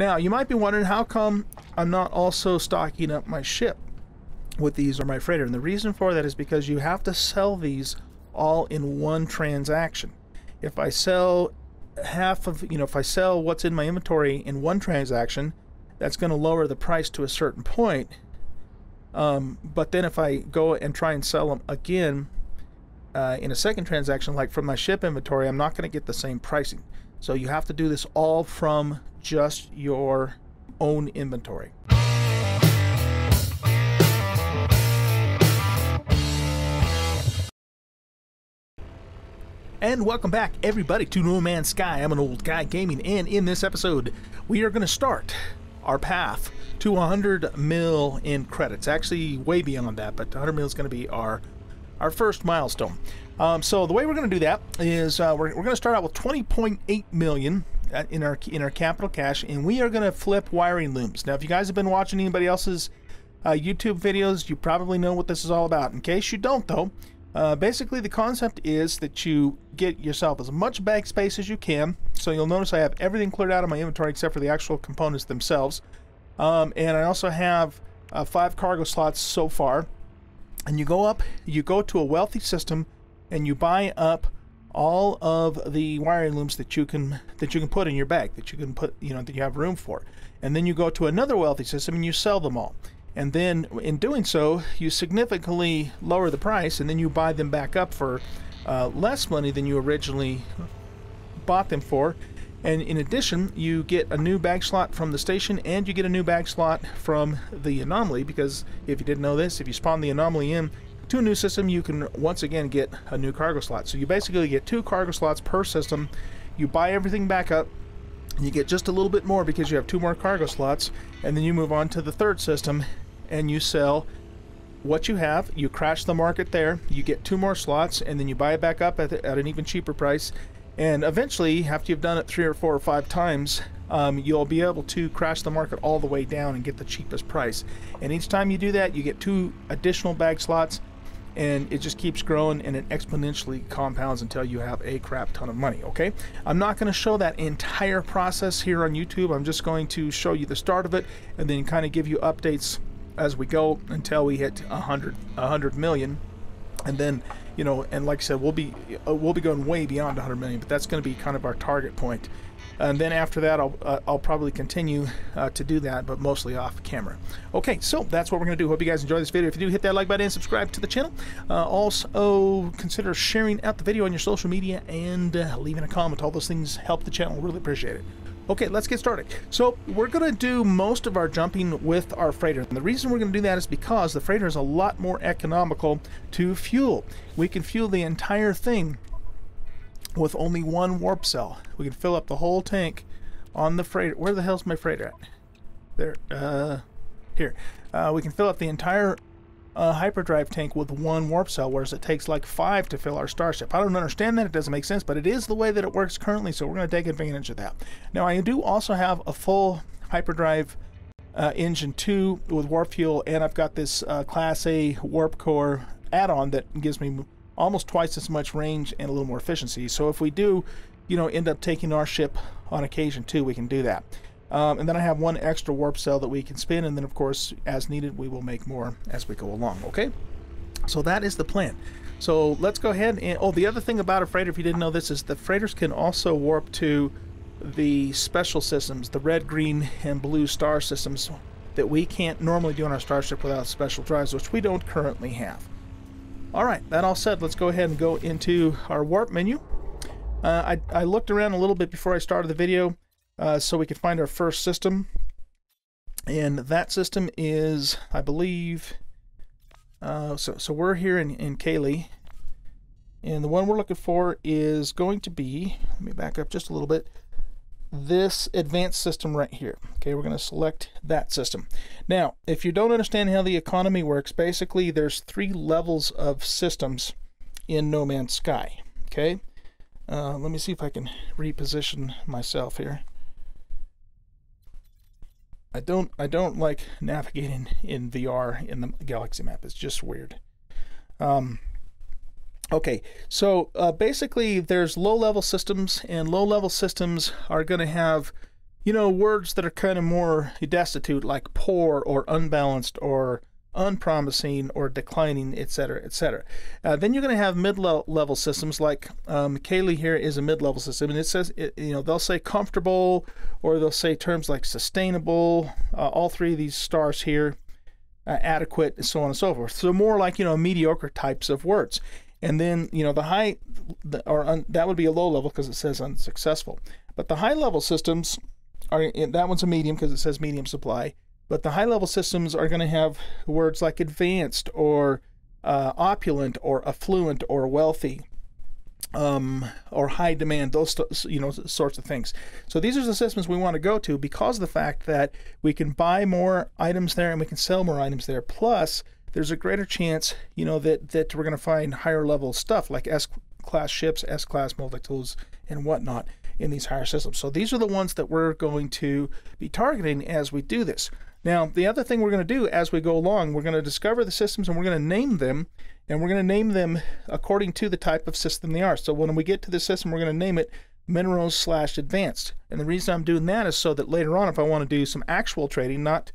Now, you might be wondering how come I'm not also stocking up my ship with these or my freighter, and the reason for that is because you have to sell these all in one transaction. If I sell half of, if I sell what's in my inventory in one transaction, that's going to lower the price to a certain point. But then if I go and try and sell them again in a second transaction, like from my ship inventory, I'm not going to get the same pricing. So you have to do this all from just your own inventory. And welcome back, everybody, to No Man's Sky. I'm an old guy gaming, and in this episode, we are going to start our path to 100 mil in credits. Actually, way beyond that, but 100 mil is going to be our first milestone. So the way we're going to do that is we're going to start out with 20.8 million in our capital cash, and we are going to flip wiring looms. Now, if you guys have been watching anybody else's YouTube videos, you probably know what this is all about. In case you don't, though. Basically, the concept is that you get yourself as much bag space as you can. So you'll notice I have everything cleared out of my inventory except for the actual components themselves. And I also have 5 cargo slots so far. And you go up, you go to a wealthy system, and you buy up all of the wiring looms that you can put in your bag, that you can put, that you have room for. And then you go to another wealthy system and you sell them all. And then in doing so, you significantly lower the price, and then you buy them back up for less money than you originally bought them for. And in addition, you get a new bag slot from the station, and you get a new bag slot from the anomaly, because if you didn't know this, if you spawn the anomaly in to a new system, you can once again get a new cargo slot. So you basically get 2 cargo slots per system. You buy everything back up. You get just a little bit more because you have 2 more cargo slots, and then you move on to the third system and you sell what you have. You crash the market there, you get 2 more slots, and then you buy it back up at an even cheaper price. And eventually, after you've done it 3 or 4 or 5 times, you'll be able to crash the market all the way down and get the cheapest price. And each time you do that, you get 2 additional bag slots, and it just keeps growing, and it exponentially compounds until you have a crap ton of money, okay? I'm not going to show that entire process here on YouTube. I'm just going to show you the start of it and then kind of give you updates as we go until we hit 100 million. And then, and like I said, we'll be going way beyond 100 million, but that's going to be kind of our target point. And then after that, I'll probably continue to do that, but mostly off camera. Okay, so that's what we're going to do. Hope you guys enjoy this video. If you do, hit that like button and subscribe to the channel. Also, consider sharing out the video on your social media and leaving a comment. All those things help the channel. Really appreciate it. Okay, let's get started. So we're going to do most of our jumping with our freighter. And the reason we're going to do that is because the freighter is a lot more economical to fuel. We can fuel the entire thing with only 1 warp cell. We can fill up the whole tank on the freighter. Where the hell's my freighter at? There, here. We can fill up the entire hyperdrive tank with 1 warp cell, whereas it takes like 5 to fill our starship. I don't understand that. It doesn't make sense, but it is the way that it works currently, so we're going to take advantage of that. Now, I do also have a full hyperdrive engine 2 with warp fuel, and I've got this Class A warp core add-on that gives me almost twice as much range and a little more efficiency. So if we do, end up taking our ship on occasion too, we can do that. And then I have 1 extra warp cell that we can spin, and then of course, as needed, we will make more as we go along, okay? So that is the plan. So let's go ahead and, oh, the other thing about a freighter, if you didn't know this, is the freighters can also warp to the special systems, the red, green, and blue star systems that we can't normally do on our starship without special drives, which we don't currently have. Alright, that all said, let's go ahead and go into our warp menu. I looked around a little bit before I started the video so we could find our first system. And that system is, I believe, so we're here in Kaili. And the one we're looking for is going to be, let me back up just a little bit, this advanced system right here. Okay, we're going to select that system. Now, if you don't understand how the economy works, basically there's 3 levels of systems in No Man's Sky. Okay, let me see if I can reposition myself here. I don't like navigating in VR in the galaxy map. It's just weird. Okay, so basically there's low-level systems, and low-level systems are going to have you know, words that are kind of more destitute, like poor or unbalanced or unpromising or declining, etc., etc. Then you're going to have mid-level systems, like Kaylee here is a mid-level system, and it says, you know, they'll say comfortable, or they'll say terms like sustainable, all three of these stars here, adequate, and so on and so forth. So more like, you know, mediocre types of words. And then, you know, the high, that would be a low level because it says unsuccessful. But the high level systems are, that one's a medium because it says medium supply. But the high level systems are going to have words like advanced or opulent or affluent or wealthy or high demand, those, you know, sorts of things. So these are the systems we want to go to because of the fact that we can buy more items there and we can sell more items there. Plus, there's a greater chance, you know, that we're going to find higher level stuff like S-class ships, S-class multi-tools, and whatnot in these higher systems. So these are the ones that we're going to be targeting as we do this. Now, the other thing we're going to do as we go along, we're going to discover the systems and we're going to name them, and we're going to name them according to the type of system they are. So when we get to the system, we're going to name it minerals / advanced. And the reason I'm doing that is so that later on, if I want to do some actual trading, not,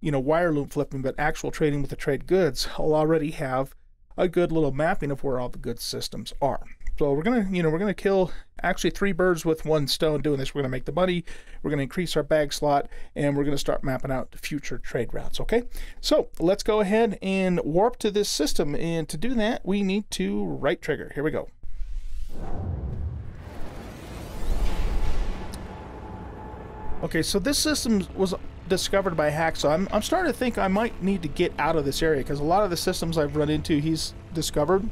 you know, wire loop flipping, but actual trading with the trade goods, I'll already have a good little mapping of where all the good systems are. So we're gonna, you know, we're gonna kill actually 3 birds with 1 stone doing this. We're gonna make the money, we're gonna increase our bag slot, and we're gonna start mapping out the future trade routes. Okay, so let's go ahead and warp to this system, and to do that we need to right trigger. Here we go. Okay, so this system was discovered by Hacksaw. I'm starting to think I might need to get out of this area because a lot of the systems I've run into he's discovered,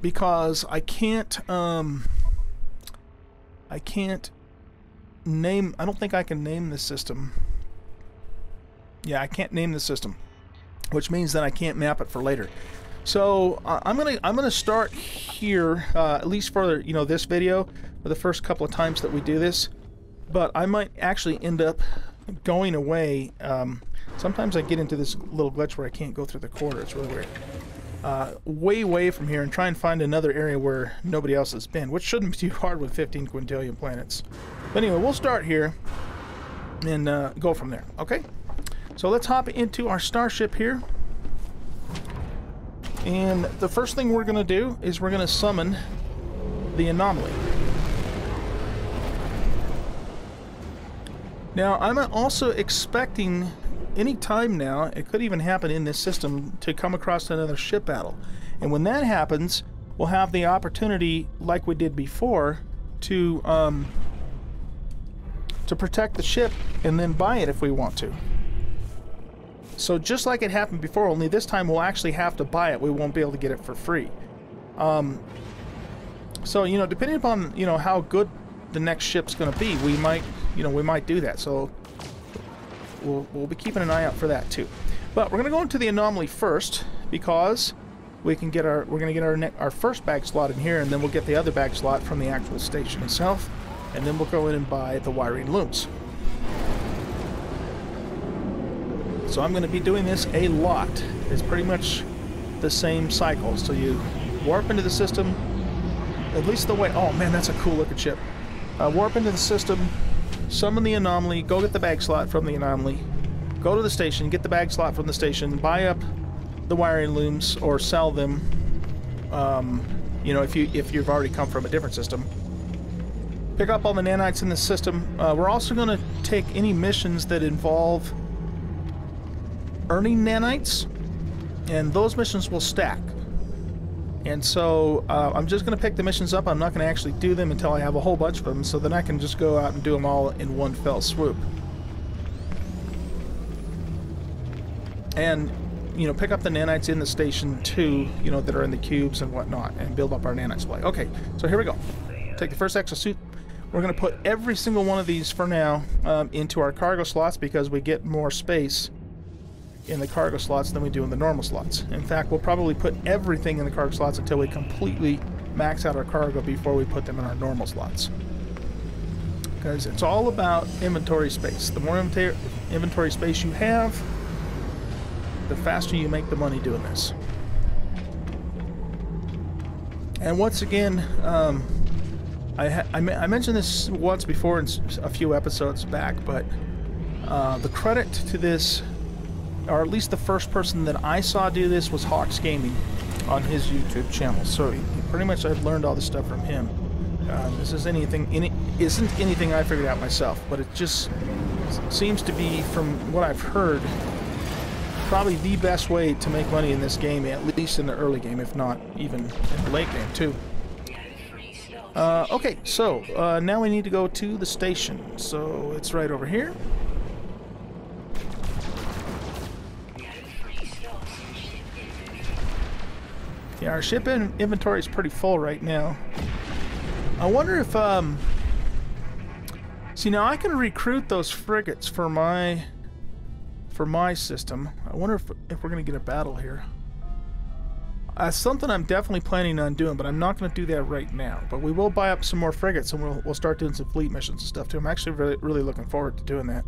because I can't name, I don't think I can name this system. Yeah, I can't name the system, which means that I can't map it for later. So I'm gonna start here, at least for, you know, this video, for the first couple of times that we do this. But I might actually end up going away. Sometimes I get into this little glitch where I can't go through the corridor. It's really weird. Way from here, and try and find another area where nobody else has been, which shouldn't be too hard with 15 quintillion planets. But anyway, we'll start here and go from there. Okay, so let's hop into our starship here. And the first thing we're going to do is we're going to summon the anomaly. Now, I'm also expecting any time now, it could even happen in this system, to come across another ship battle. And when that happens, we'll have the opportunity, like we did before, to protect the ship and then buy it if we want to. So just like it happened before, only this time we'll actually have to buy it. We won't be able to get it for free. So, you know, depending upon, you know, how good the next ship's going to be, we might, you know, we might do that. So we'll be keeping an eye out for that too. But we're going to go into the anomaly first because we can get our, we're going to get our first bag slot in here, and then we'll get the other bag slot from the actual station itself, and then we'll go in and buy the wiring looms. So I'm going to be doing this a lot. It's pretty much the same cycle. So you warp into the system, at least the way, oh man, that's a cool looking ship. Warp into the system, summon the anomaly, go get the bag slot from the anomaly, go to the station, get the bag slot from the station, buy up the wiring looms or sell them, you know, if you've already come from a different system. Pick up all the nanites in the system. We're also going to take any missions that involve earning nanites, and those missions will stack. And so I'm just going to pick the missions up. I'm not going to actually do them until I have a whole bunch of them, so then I can just go out and do them all in one fell swoop. And, you know, pick up the nanites in the station too, you know, that are in the cubes and whatnot, and build up our nanite supply. Okay, so here we go. Take the first exosuit. We're going to put every single one of these for now into our cargo slots because we get more space in the cargo slots than we do in the normal slots. In fact, we'll probably put everything in the cargo slots until we completely max out our cargo before we put them in our normal slots. Because it's all about inventory space. The more inventory space you have, the faster you make the money doing this. And once again, I mentioned this once before in a few episodes back, but the credit to this, or at least the first person that I saw do this, was Hawks Gaming on his YouTube channel. So pretty much I've learned all this stuff from him. This isn't anything I figured out myself, but it just seems to be, from what I've heard, probably the best way to make money in this game, at least in the early game, if not even in the late game too. Okay, so now we need to go to the station. So it's right over here. Yeah, our ship inventory is pretty full right now. I wonder if see, now I can recruit those frigates for my system. I wonder if we're gonna get a battle here. Something I'm definitely planning on doing, but I'm not gonna do that right now. But we will buy up some more frigates, and we'll start doing some fleet missions and stuff too. I'm actually really looking forward to doing that.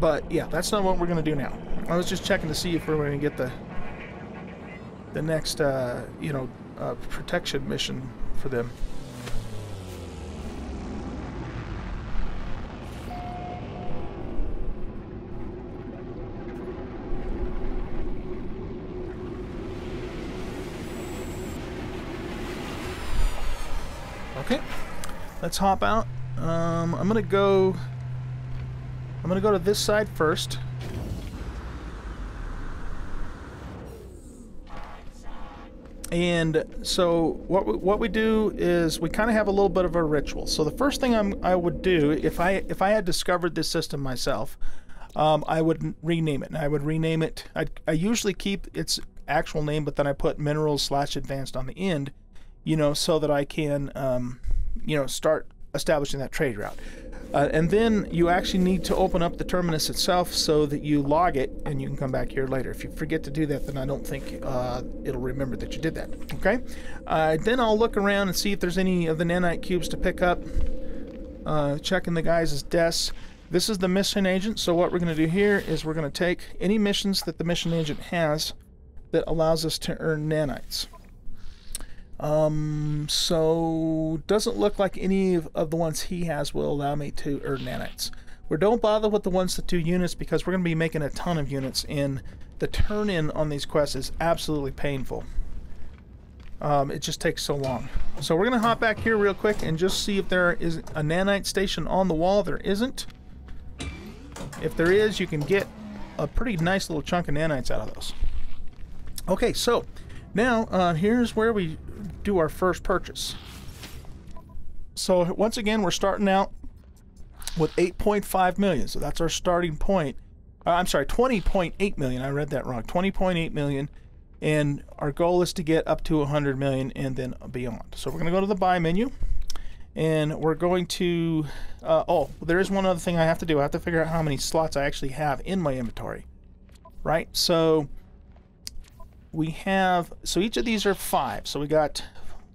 But yeah, that's not what we're gonna do now. I was just checking to see if we're gonna get the next you know, protection mission for them. Okay, let's hop out. I'm gonna go to this side first. And so what we do is we kind of have a little bit of a ritual. So the first thing I would do if I had discovered this system myself, I would rename it. And I would rename it. I usually keep its actual name, but then I put minerals/advanced on the end. You know, so that I can, you know, start establishing that trade route. And then you actually need to open up the terminus itself so that you log it, and you can come back here later. If you forget to do that, then I don't think it'll remember that you did that, okay? Then I'll look around and see if there's any of the nanite cubes to pick up, checking the guys' desks. This is the mission agent, so what we're gonna do here is we're gonna take any missions that the mission agent has that allows us to earn nanites. So doesn't look like any of the ones he has will allow me to earn nanites. We don't bother with the 1 to 2 units because we're going to be making a ton of units, and the turn-in on these quests is absolutely painful. It just takes so long. So we're going to hop back here real quick and just see if there is a nanite station on the wall. There isn't. If there is, you can get a pretty nice little chunk of nanites out of those. Okay, so now here's where we do our first purchase. So once again, we're starting out with 8.5 million. So that's our starting point. I'm sorry, 20.8 million. I read that wrong. 20.8 million. And our goal is to get up to 100 million and then beyond. So we're going to go to the buy menu, and we're going to oh, there is one other thing I have to do. I have to figure out how many slots I actually have in my inventory. Right? So we have, so each of these are 5, so we got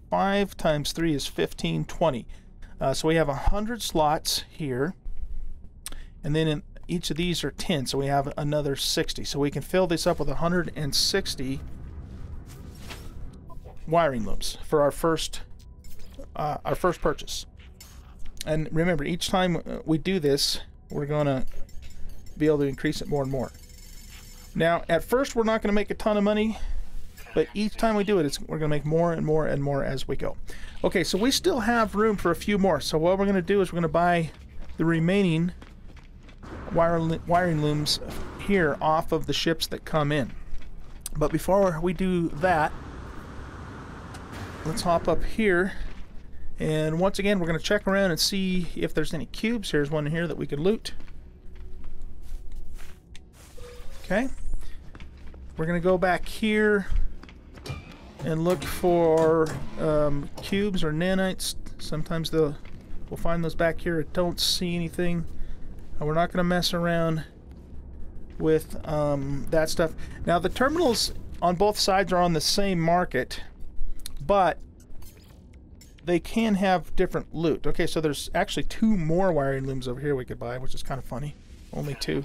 5 times 3 is 15, 20. So we have 100 slots here, and then in each of these are 10, so we have another 60. So we can fill this up with 160 wiring loops for our first purchase. And remember, each time we do this, we're gonna be able to increase it more and more. Now, at first, we're not going to make a ton of money, but each time we do it, we're going to make more and more and more as we go. Okay, so we still have room for a few more. So what we're going to do is we're going to buy the remaining wiring looms here off of the ships that come in. But before we do that, let's hop up here. And once again, we're going to check around and see if there's any cubes. Here's one here that we could loot. Okay. We're going to go back here and look for cubes or nanites. Sometimes we'll find those back here. Don't see anything. We're not going to mess around with that stuff. Now, the terminals on both sides are on the same market, but they can have different loot. Okay, so there's actually 2 more wiring looms over here we could buy, which is kind of funny. Only 2.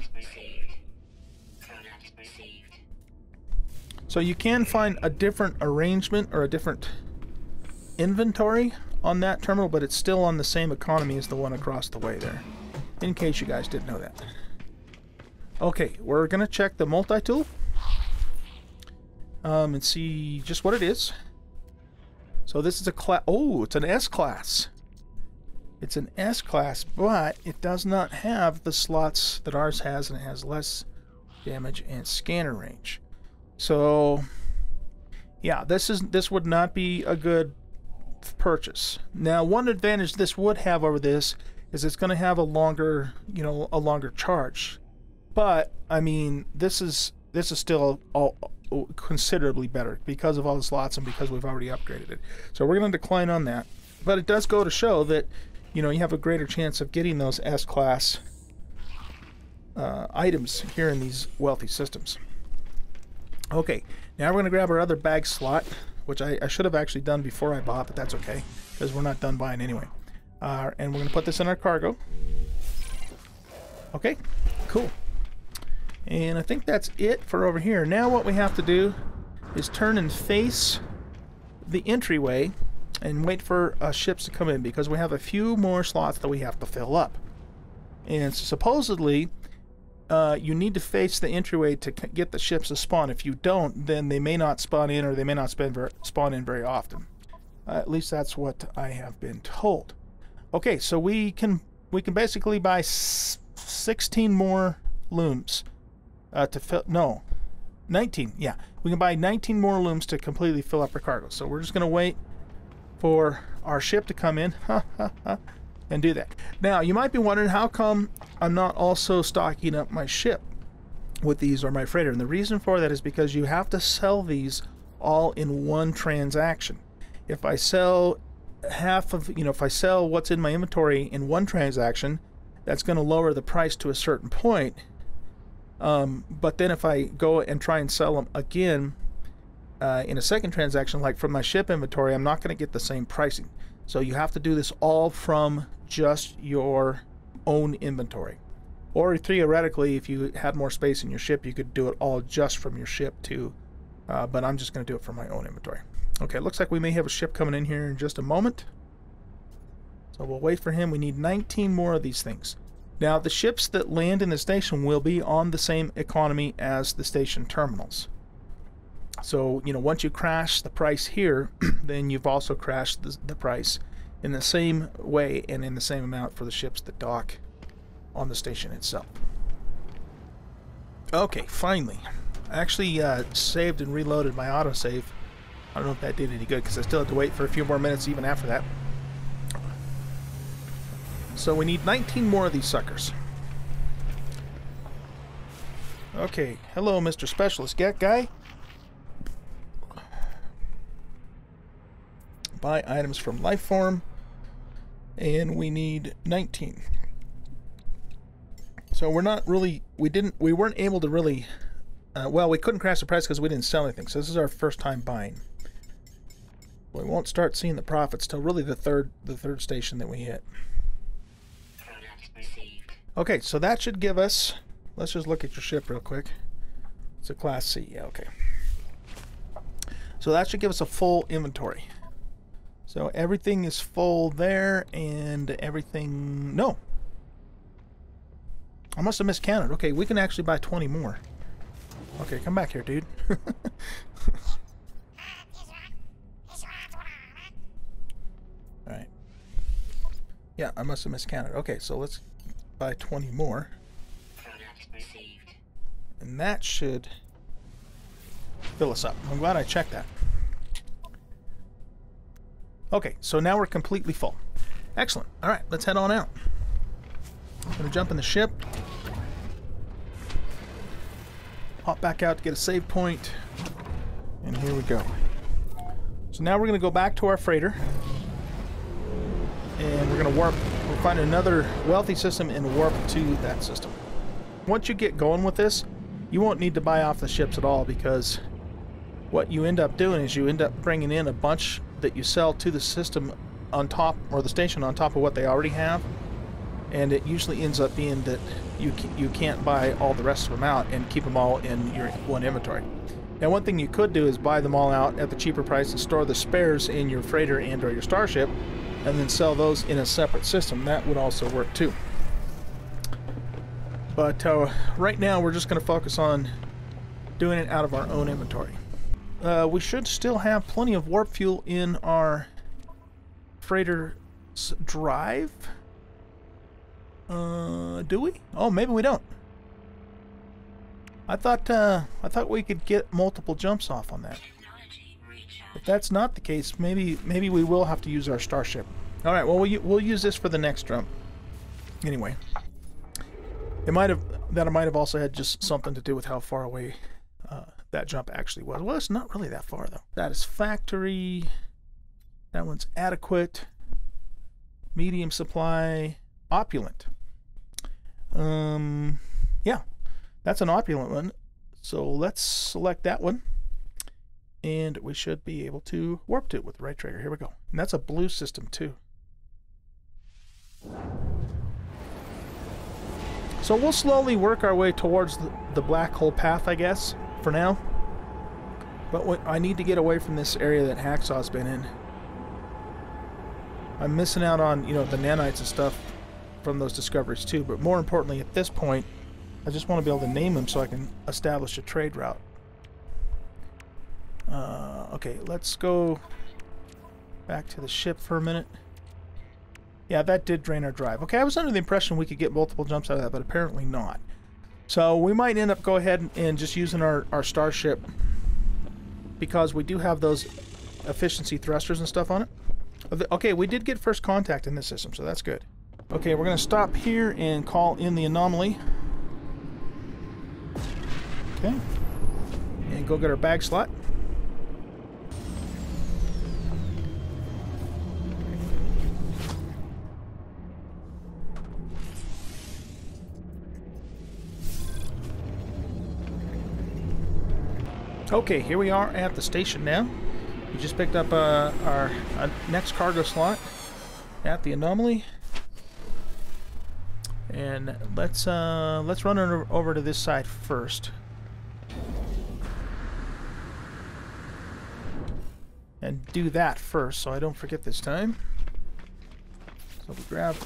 So you can find a different arrangement or a different inventory on that terminal, but it's still on the same economy as the one across the way there, in case you guys didn't know that. Okay, we're going to check the multi-tool and see just what it is. So this is a class. Oh, it's an S-class. It's an S-class, but it does not have the slots that ours has, and it has less damage and scanner range. So, yeah, this would not be a good purchase. Now, one advantage this would have over this is it's going to have a longer, you know, a longer charge. But I mean, this is still considerably better because of all the slots and because we've already upgraded it. So we're going to decline on that. But it does go to show that, you know, you have a greater chance of getting those S-class items here in these wealthy systems. Okay, now we're going to grab our other bag slot, which I should have actually done before I bought, but that's okay, because we're not done buying anyway. And we're going to put this in our cargo. Okay, cool. And I think that's it for over here. Now what we have to do is turn and face the entryway and wait for ships to come in, because we have a few more slots that we have to fill up. And supposedly, you need to face the entryway to get the ships to spawn. If you don't, then they may not spawn in, or they may not spawn in very often. At least that's what I have been told. Okay, so we can basically buy 16 more looms to fill. No, 19. Yeah, we can buy 19 more looms to completely fill up our cargo. So we're just gonna wait for our ship to come in. And do that. Now, you might be wondering, how come I'm not also stocking up my ship with these, or my freighter? And the reason for that is because you have to sell these all in one transaction. If I sell half of, you know, if I sell what's in my inventory in one transaction, that's going to lower the price to a certain point. But then if I go and try and sell them again in a second transaction, like from my ship inventory, I'm not going to get the same pricing. So you have to do this all from just your own inventory. Or theoretically, if you had more space in your ship, you could do it all just from your ship too. But I'm just going to do it from my own inventory. Okay, looks like we may have a ship coming in here in just a moment. So we'll wait for him. We need 19 more of these things. Now, the ships that land in the station will be on the same economy as the station terminals. So, you know, once you crash the price here, then you've also crashed the price in the same way and in the same amount for the ships that dock on the station itself. Okay, finally. I actually saved and reloaded my autosave. I don't know if that did any good, because I still had to wait for a few more minutes even after that. So we need 19 more of these suckers. Okay, hello, Mr. Specialist Guy. Buy items from Lifeform, and we need 19. So we're not really, we weren't able to really, well, we couldn't crash the price because we didn't sell anything. So this is our first time buying. We won't start seeing the profits till really the third station that we hit. Okay, so that should give us. Let's just look at your ship real quick. It's a Class C. Yeah, okay. So that should give us a full inventory. So everything is full there, and everything... No! I must have miscounted. Okay, we can actually buy 20 more. Okay, come back here, dude. Alright. Yeah, I must have miscounted. Okay, so let's buy 20 more. And that should fill us up. I'm glad I checked that. Okay, so now we're completely full. Excellent. All right, let's head on out. I'm going to jump in the ship. Hop back out to get a save point. And here we go. So now we're going to go back to our freighter. And we're going to warp. We'll find another wealthy system and warp to that system. Once you get going with this, you won't need to buy off the ships at all, because what you end up doing is you end up bringing in a bunch that you sell to the system on top, or the station on top of what they already have, and it usually ends up being that you can't buy all the rest of them out and keep them all in your one inventory. Now, one thing you could do is buy them all out at the cheaper price and store the spares in your freighter and or your starship, and then sell those in a separate system. That would also work too. But right now we're just going to focus on doing it out of our own inventory. We should still have plenty of warp fuel in our freighter's drive. Do we? Oh, maybe we don't. I thought we could get multiple jumps off on that. If that's not the case, maybe we will have to use our starship. All right, well, we'll use this for the next jump. Anyway, it might have also had just something to do with how far away that jump actually was. Well, it's not really that far though. That is factory. That one's adequate. Medium supply. Opulent. Yeah, that's an opulent one. So let's select that one. And we should be able to warp to it with the right trigger. Here we go. And that's a blue system too. So we'll slowly work our way towards the black hole path, I guess, for now. But I need to get away from this area that Hacksaw's been in. I'm missing out on, you know, the nanites and stuff from those discoveries too. But more importantly, at this point, I just want to be able to name them so I can establish a trade route. Okay, let's go back to the ship for a minute. Yeah, that did drain our drive. Okay, I was under the impression we could get multiple jumps out of that, but apparently not. So we might end up go ahead and just using our starship, because we do have those efficiency thrusters and stuff on it. Okay, we did get first contact in this system, so that's good. Okay, we're going to stop here and call in the anomaly. Okay, and go get our bag slot. Okay, here we are at the station now. We just picked up our next cargo slot at the anomaly, and let's run over to this side first and do that first, so I don't forget this time. So we grab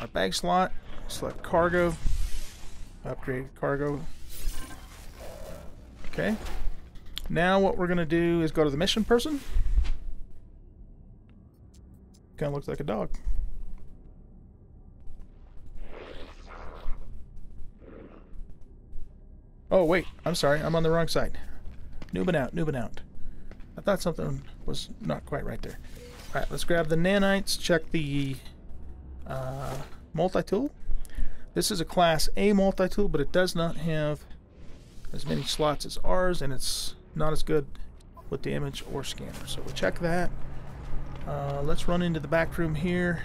our bag slot, select cargo, upgrade cargo. Okay. Now what we're going to do is go to the mission person. Kind of looks like a dog. Oh wait, I'm sorry, I'm on the wrong side. Noobin out. I thought something was not quite right there. Alright, let's grab the nanites, check the multi-tool. This is a class A multi-tool, but it does not have as many slots as ours, and it's not as good with damage or scanner, so we'll check that. Let's run into the back room here.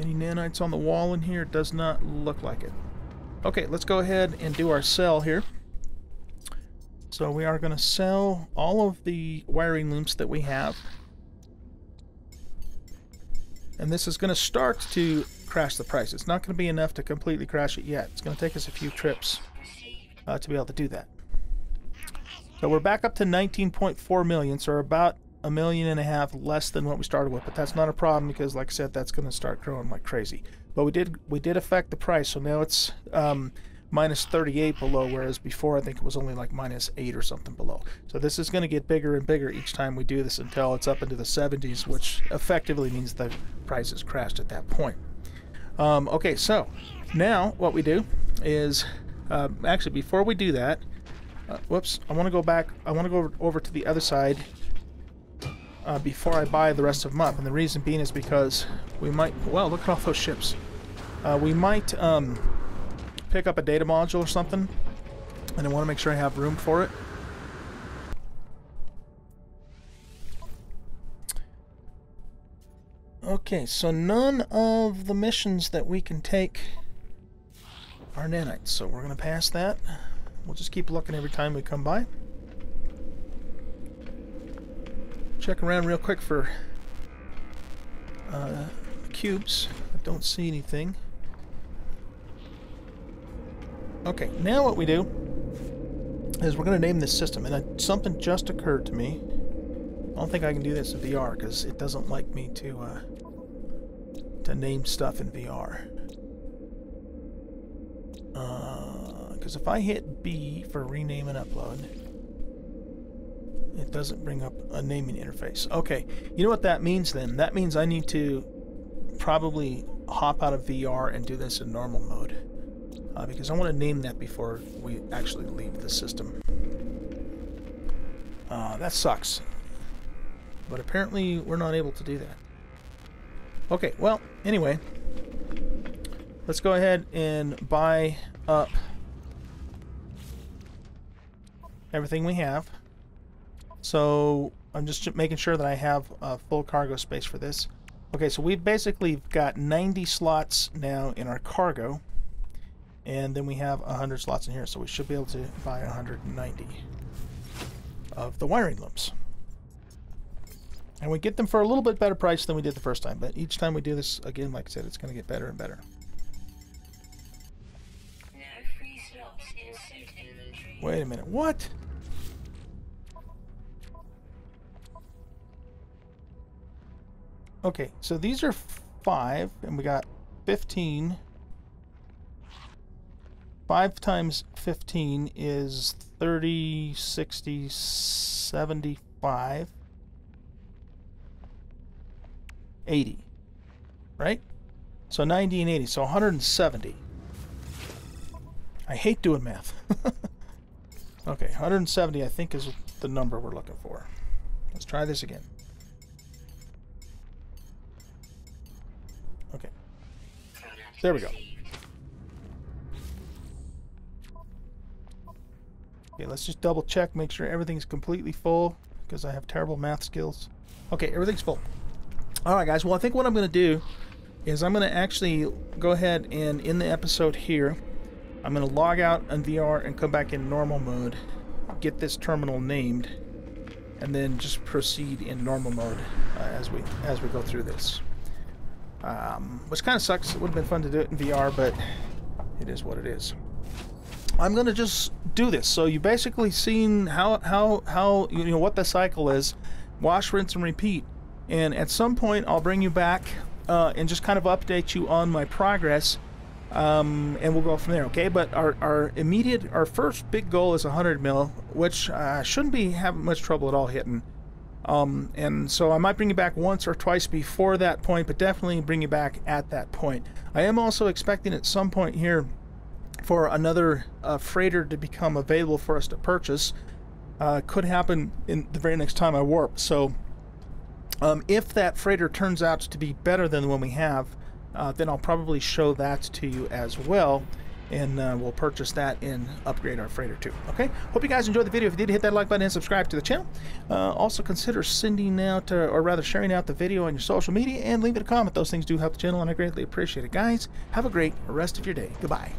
Any nanites on the wall in here? It does not look like it. Okay, let's go ahead and do our sell here. So we are going to sell all of the wiring loops that we have, and this is going to start to crash the price. It's not going to be enough to completely crash it yet. It's going to take us a few trips to be able to do that. So we're back up to 19.4 million, so we're about 1.5 million less than what we started with, but that's not a problem because, like I said, that's going to start growing like crazy. But we did affect the price, so now it's minus 38 below, whereas before I think it was only like minus 8 or something below. So this is going to get bigger and bigger each time we do this until it's up into the 70s, which effectively means the price has crashed at that point. Okay, so now what we do is actually before we do that, whoops, I want to go back. I want to go over to the other side before I buy the rest of them up, and the reason being is because we might, well, look at all those ships. We might pick up a data module or something, and I want to make sure I have room for it. Okay, so none of the missions that we can take are nanites, so we're going to pass that. We'll just keep looking every time we come by. Check around real quick for cubes. I don't see anything. Okay, now what we do is we're going to name this system, and something just occurred to me. I don't think I can do this in VR because it doesn't like me to name stuff in VR. Because if I hit B for rename and upload, it doesn't bring up a naming interface. Okay, you know what that means then? That means I need to probably hop out of VR and do this in normal mode. Because I want to name that before we actually leave the system. That sucks. But apparently we're not able to do that. Okay, well, anyway. Let's go ahead and buy up everything we have. So I'm just making sure that I have full cargo space for this. Okay, so we've basically got 90 slots now in our cargo, and then we have 100 slots in here, so we should be able to buy 190 of the wiring looms. And we get them for a little bit better price than we did the first time, but each time we do this again, like I said, it's going to get better and better. No free slots in suit inventory. Wait a minute, what? Okay, so these are 5, and we got 15. 5 times 15 is 30, 60, 75, 80, right? So 90 and 80, so 170. I hate doing math. Okay, 170 I think is the number we're looking for. Let's try this again. Okay. There we go. Okay, let's just double check, make sure everything's completely full, because I have terrible math skills. Okay, everything's full. Alright guys, well I think what I'm going to do is I'm going to actually go ahead and end the episode here. I'm going to log out on VR and come back in normal mode, get this terminal named, and then just proceed in normal mode as we go through this. Which kind of sucks. It would have been fun to do it in VR, but it is what it is. I'm gonna just do this. So you basically seen how you know what the cycle is. Wash, rinse, and repeat. And at some point, I'll bring you back and just kind of update you on my progress, and we'll go from there. Okay? But our first big goal is 100 mil, which I shouldn't be having much trouble at all hitting. And so I might bring you back once or twice before that point, but definitely bring you back at that point. I am also expecting at some point here for another freighter to become available for us to purchase. Could happen in the very next time I warp. So if that freighter turns out to be better than the one we have, then I'll probably show that to you as well. And we'll purchase that and upgrade our freighter too. Okay? Hope you guys enjoyed the video. If you did, hit that like button and subscribe to the channel. Also consider sending out, or rather sharing out the video on your social media and leaving a comment. Those things do help the channel and I greatly appreciate it. Guys, have a great rest of your day. Goodbye.